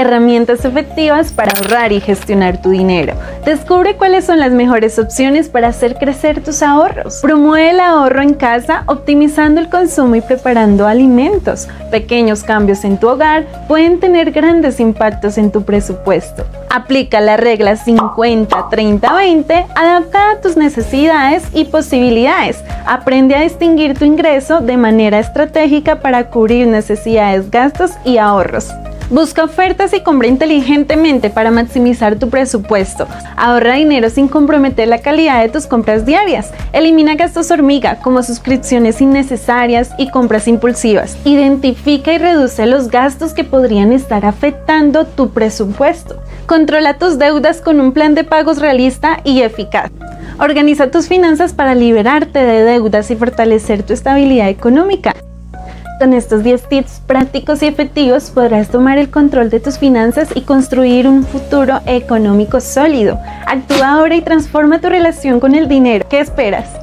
herramientas efectivas para ahorrar y gestionar tu dinero. Descubre cuáles son las mejores opciones para hacer crecer tus ahorros. Promueve el ahorro en casa optimizando el consumo y preparando alimentos. Pequeños cambios en tu hogar pueden tener grandes impactos en tu presupuesto. Aplica la regla 50-30-20 adaptada a tus necesidades y posibilidades. Aprende a distinguir tu ingreso de manera estratégica para cubrir necesidades, gastos y ahorros. Busca ofertas y compra inteligentemente para maximizar tu presupuesto. Ahorra dinero sin comprometer la calidad de tus compras diarias. Elimina gastos hormiga como suscripciones innecesarias y compras impulsivas. Identifica y reduce los gastos que podrían estar afectando tu presupuesto. Controla tus deudas con un plan de pagos realista y eficaz. Organiza tus finanzas para liberarte de deudas y fortalecer tu estabilidad económica. Con estos 10 tips prácticos y efectivos podrás tomar el control de tus finanzas y construir un futuro económico sólido. Actúa ahora y transforma tu relación con el dinero. ¿Qué esperas?